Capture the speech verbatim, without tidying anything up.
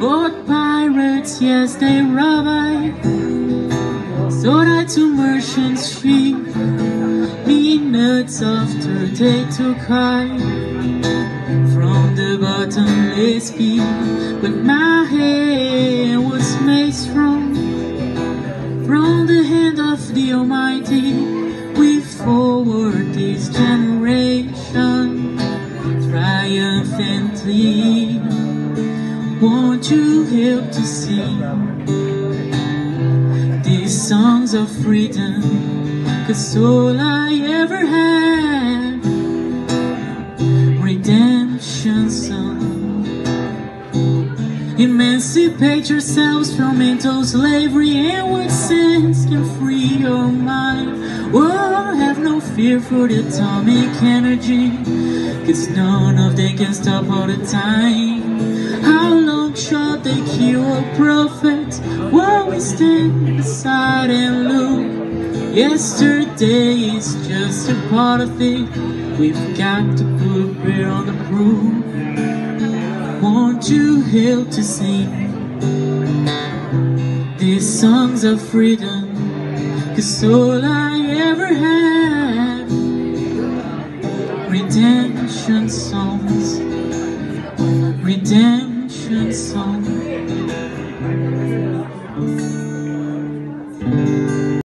But pirates, yes, they arrived, sold out to merchants' feet. Minutes after they took high from the bottomless pit. But my hand was made strong from the hand of the Almighty. We forward this generation triumphantly. Won't you help to sing these songs of freedom? Cause all I ever had, redemption song. Emancipate yourselves from mental slavery, and with sense can free your mind. Oh, have no fear for the atomic energy, cause none of them can stop all the time. How long shall they kill a prophet while we stand aside and look? Yesterday is just a part of it. We've got to put a prayer on the roof. Won't you help to sing these songs of freedom? Cause all I ever had, redemption songs. Redemption song.